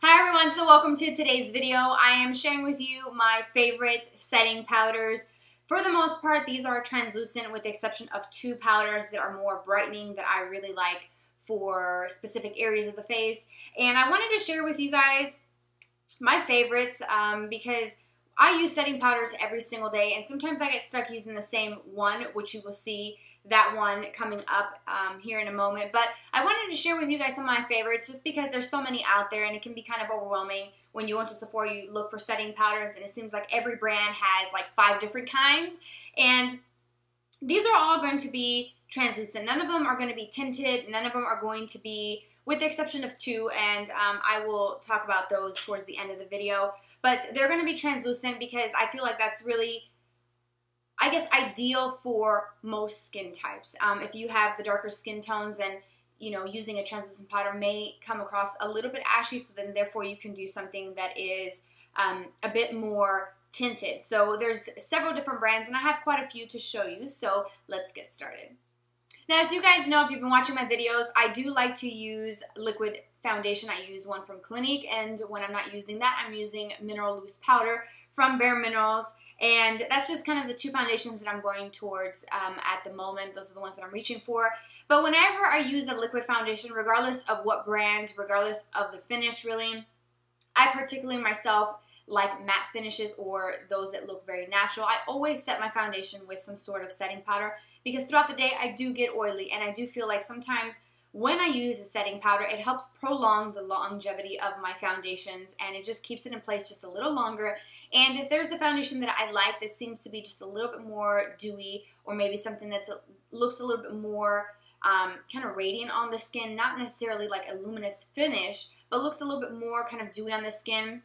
Hi everyone, so welcome to today's video. I am sharing with you my favorite setting powders. For the most part, these are translucent with the exception of two powders that are more brightening that I really like for specific areas of the face. And I wanted to share with you guys my favorites because I use setting powders every single day and sometimes I get stuck using the same one, which you will see that one coming up here in a moment. But I wanted to share with you guys some of my favorites just because there's so many out there and it can be kind of overwhelming when you went to Sephora, you look for setting powders and it seems like every brand has like 5 different kinds. And these are all going to be translucent. None of them are going to be tinted. None of them are going to be, with the exception of 2, and I will talk about those towards the end of the video. But they're going to be translucent because I feel like that's really, I guess, ideal for most skin types. If you have the darker skin tones, then, you know, using a translucent powder may come across a little bit ashy, so then therefore you can do something that is a bit more tinted. So there's several different brands, and I have quite a few to show you, so let's get started. Now, as you guys know, if you've been watching my videos, I do like to use liquid foundation. I use one from Clinique, and when I'm not using that, I'm using mineral loose powder from Bare Minerals. And that's just kind of the 2 foundations that I'm going towards at the moment. Those are the ones that I'm reaching for. But whenever I use a liquid foundation, regardless of what brand, regardless of the finish really, I particularly myself like matte finishes or those that look very natural. I always set my foundation with some sort of setting powder because throughout the day I do get oily and I do feel like sometimes when I use a setting powder, it helps prolong the longevity of my foundations and it just keeps it in place just a little longer. And if there's a foundation that I like that seems to be just a little bit more dewy or maybe something that looks a little bit more kind of radiant on the skin, not necessarily like a luminous finish, but looks a little bit more kind of dewy on the skin,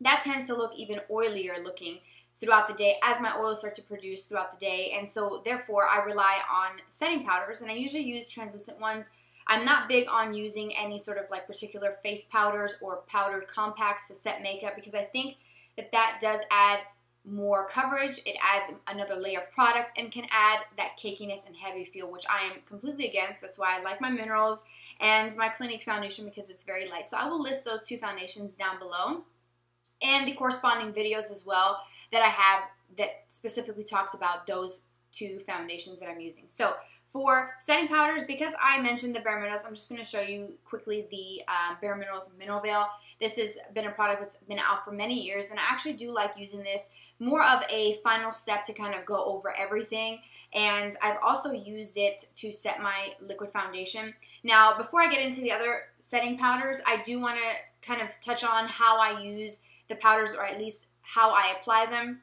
that tends to look even oilier looking throughout the day as my oils start to produce throughout the day. And so therefore I rely on setting powders and I usually use translucent ones. I'm not big on using any sort of like particular face powders or powdered compacts to set makeup because I think that does add more coverage, it adds another layer of product and can add that cakiness and heavy feel, which I am completely against. That's why I like my minerals and my Clinique foundation because it's very light. So I will list those 2 foundations down below and the corresponding videos as well that I have that specifically talks about those 2 foundations that I'm using. So for setting powders, because I mentioned the Bare Minerals, I'm just going to show you quickly the Bare Minerals Mineral Veil. This has been a product that's been out for many years, and I actually do like using this more of a final step to kind of go over everything. And I've also used it to set my liquid foundation. Now, before I get into the other setting powders, I do want to kind of touch on how I use the powders, or at least how I apply them.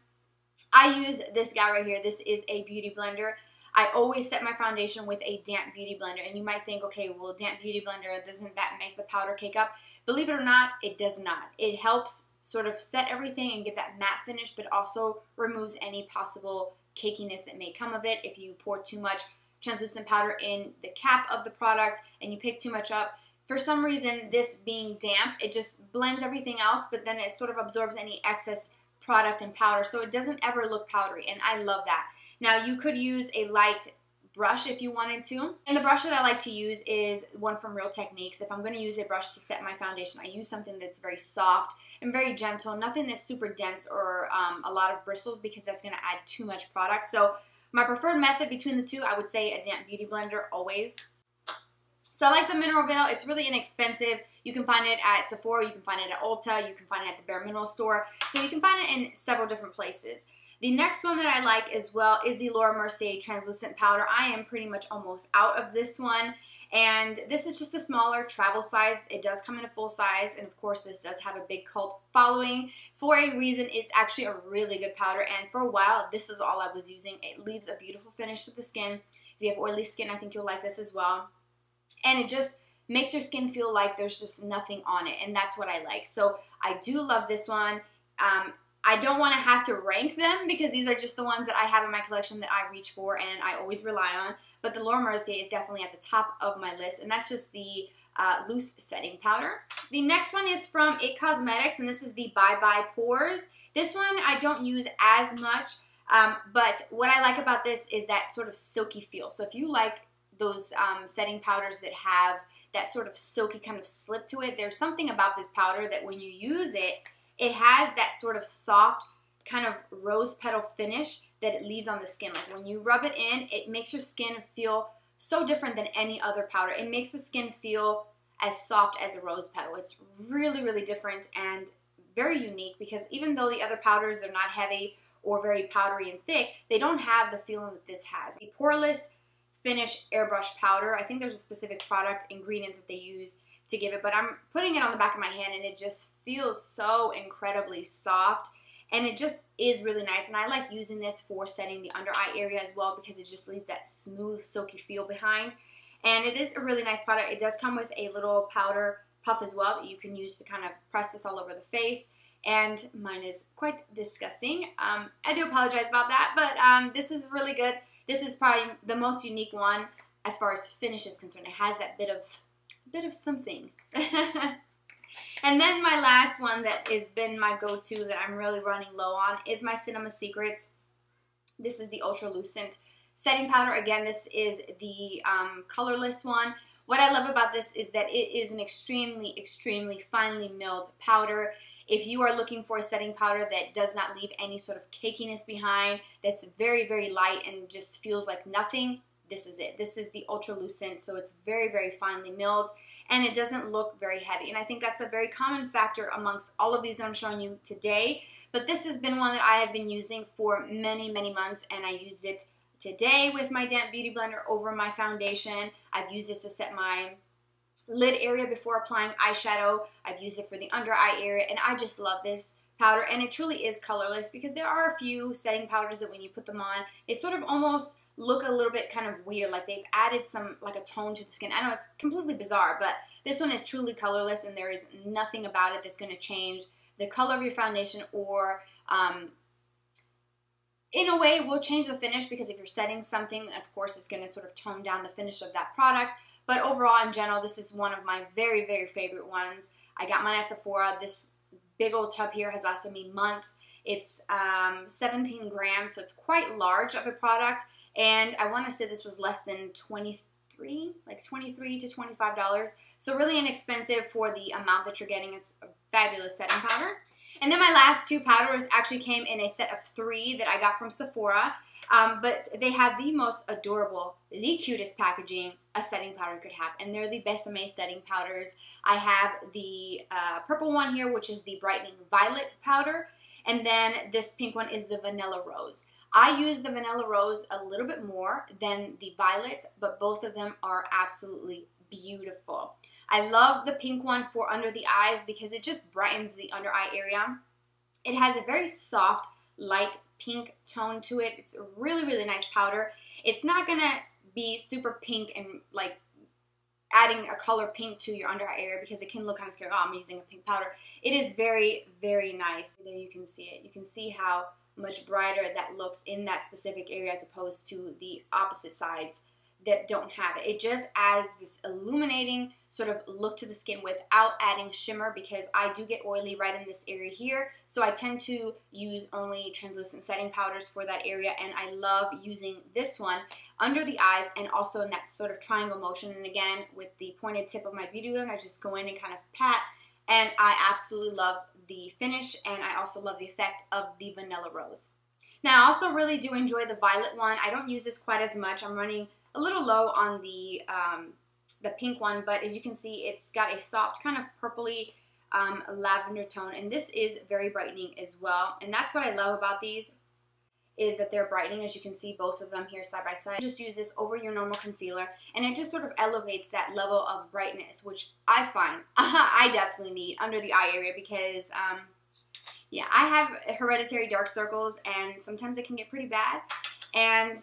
I use this guy right here. This is a beauty blender. I always set my foundation with a damp beauty blender, and you might think, okay, well, damp beauty blender, doesn't that make the powder cake up? Believe it or not, it does not. It helps sort of set everything and get that matte finish, but also removes any possible cakiness that may come of it. If you pour too much translucent powder in the cap of the product and you pick too much up, for some reason, this being damp, it just blends everything else, but then it sort of absorbs any excess product and powder, so it doesn't ever look powdery, and I love that. Now, you could use a light brush if you wanted to. And the brush that I like to use is one from Real Techniques. If I'm going to use a brush to set my foundation, I use something that's very soft and very gentle, nothing that's super dense or a lot of bristles because that's going to add too much product. So my preferred method between the 2, I would say a damp beauty blender always. So I like the Mineral Veil. It's really inexpensive. You can find it at Sephora. You can find it at Ulta. You can find it at the Bare Minerals store. So you can find it in several different places. The next one that I like as well is the Laura Mercier translucent powder. I am pretty much almost out of this one, and this is just a smaller travel size. It does come in a full size, and of course this does have a big cult following for a reason. It's actually a really good powder, and for a while this is all I was using. It leaves a beautiful finish to the skin. If you have oily skin, I think you'll like this as well, and it just makes your skin feel like there's just nothing on it, and that's what I like. So I do love this one. I don't want to have to rank them because these are just the ones that I have in my collection that I reach for and I always rely on. But the Laura Mercier is definitely at the top of my list, and that's just the loose setting powder. The next one is from It Cosmetics, and this is the Bye Bye Pores. This one I don't use as much, but what I like about this is that sort of silky feel. So if you like those setting powders that have that sort of silky kind of slip to it. There's something about this powder that when you use it, it has that sort of soft kind of rose petal finish that it leaves on the skin. Like when you rub it in, it makes your skin feel so different than any other powder. It makes the skin feel as soft as a rose petal. It's really, really different and very unique, because even though the other powders, they're not heavy or very powdery and thick, they don't have the feeling that this has. The poreless finish airbrush powder, I think there's a specific product ingredient that they use to give it, but I'm putting it on the back of my hand and it just feels so incredibly soft, and it just is really nice. And I like using this for setting the under eye area as well, because it just leaves that smooth silky feel behind. And it is a really nice product. It does come with a little powder puff as well that you can use to kind of press this all over the face. And mine is quite disgusting. I do apologize about that, but this is really good. This is probably the most unique one as far as finish is concerned. It has that bit of something. And then my last one that has been my go-to that I'm really running low on is my Cinema Secrets. This is the Ultra Lucent Setting Powder. Again, this is the colorless one. What I love about this is that it is an extremely, extremely finely milled powder. If you are looking for a setting powder that does not leave any sort of cakiness behind, that's very, very light and just feels like nothing, this is it. This is the Ultra Lucent, so it's very, very finely milled, and it doesn't look very heavy. And I think that's a very common factor amongst all of these that I'm showing you today. But this has been one that I have been using for many, many months, and I used it today with my damp beauty blender over my foundation. I've used this to set my lid area before applying eyeshadow. I've used it for the under eye area, and I just love this powder. And it truly is colorless, because there are a few setting powders that when you put them on, they sort of almost look a little bit kind of weird, like they've added some like a tone to the skin. I know it's completely bizarre, but this one is truly colorless, and there is nothing about it that's going to change the color of your foundation or in a way will change the finish, because if you're setting something, of course it's going to sort of tone down the finish of that product. But overall, in general, this is one of my very, very favorite ones. I got mine at Sephora. This big old tub here has lasted me months. It's 17 grams, so it's quite large of a product. And I want to say this was less than $23 to $25. So really inexpensive for the amount that you're getting. It's a fabulous setting powder. And then my last two powders actually came in a set of three that I got from Sephora. But they have the most adorable, the cutest packaging a setting powder could have. And they're the Besame setting powders. I have the purple one here, which is the Brightening Violet powder. And then this pink one is the Vanilla Rose. I use the Vanilla Rose a little bit more than the Violet, but both of them are absolutely beautiful. I love the pink one for under the eyes because it just brightens the under eye area. It has a very soft, light pink tone to it. It's a really, really nice powder. It's not going to be super pink and like adding a color pink to your under eye area, because it can look kind of scary. Oh, I'm using a pink powder. It is very, very nice. There you can see it. You can see how much brighter that looks in that specific area as opposed to the opposite sides that don't have it. It just adds this illuminating sort of look to the skin without adding shimmer, because I do get oily right in this area here, so I tend to use only translucent setting powders for that area, and I love using this one under the eyes and also in that sort of triangle motion. And again, with the pointed tip of my beauty blender, I just go in and kind of pat, and I absolutely love the finish, and I also love the effect of the Vanilla Rose. Now, I also really do enjoy the Violet one. I don't use this quite as much. I'm running a little low on the pink one, but as you can see, it's got a soft kind of purpley lavender tone, and this is very brightening as well. And that's what I love about these, is that they're brightening. As you can see, both of them here side by side. Just use this over your normal concealer, and it just sort of elevates that level of brightness, which I find I definitely need under the eye area, because yeah, I have hereditary dark circles, and sometimes it can get pretty bad, and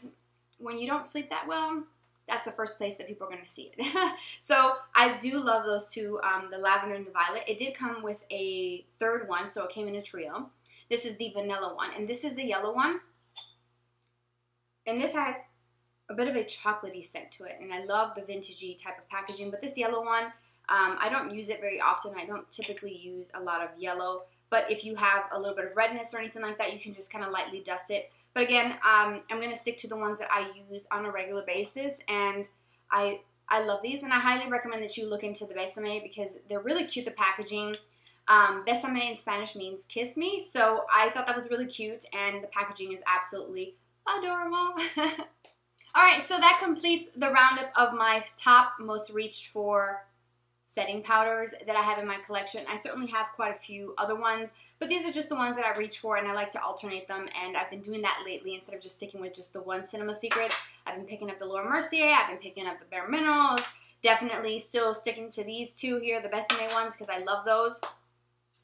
when you don't sleep that well, that's the first place that people are going to see it. So I do love those two, the lavender and the violet. It did come with a third one, so it came in a trio. This is the vanilla one, and this is the yellow one. And this has a bit of a chocolatey scent to it, and I love the vintagey type of packaging. But this yellow one, I don't use it very often. I don't typically use a lot of yellow. But if you have a little bit of redness or anything like that, you can just kind of lightly dust it. But again, I'm going to stick to the ones that I use on a regular basis, and I love these, and I highly recommend that you look into the Besame because they're really cute, the packaging. Besame in Spanish means kiss me, so I thought that was really cute, and the packaging is absolutely adorable. Alright, so that completes the roundup of my top most reached for setting powders that I have in my collection. I certainly have quite a few other ones, but these are just the ones that I reach for, and I like to alternate them, and I've been doing that lately instead of just sticking with just the one Cinema Secrets. I've been picking up the Laura Mercier, I've been picking up the Bare Minerals, definitely still sticking to these two here, the Besame ones, because I love those.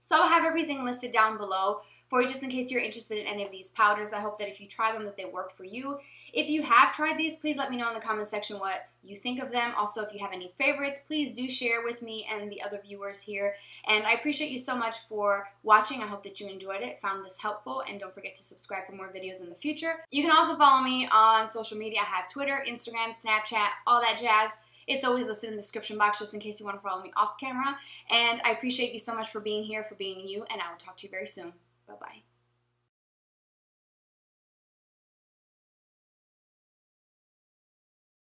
So I'll have everything listed down below for you just in case you're interested in any of these powders. I hope that if you try them that they work for you. If you have tried these, please let me know in the comment section what you think of them. Also, if you have any favorites, please do share with me and the other viewers here. And I appreciate you so much for watching. I hope that you enjoyed it, found this helpful, and don't forget to subscribe for more videos in the future. You can also follow me on social media. I have Twitter, Instagram, Snapchat, all that jazz. It's always listed in the description box just in case you want to follow me off camera. And I appreciate you so much for being here, for being you, and I will talk to you very soon. Bye-bye.